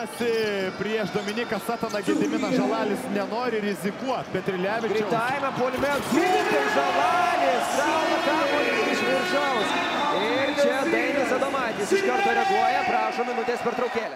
ginasi prieš Dominiką Sataną. Gediminas Žalalis nenori rizikuoti. Petrilevičius. Greitaime puolime atsūpė Žalalis. Gauna kamuolį iš viršaus. Ir čia Denis Adamaitis iš karto reaguoja. Prašo minutės pertraukėlę.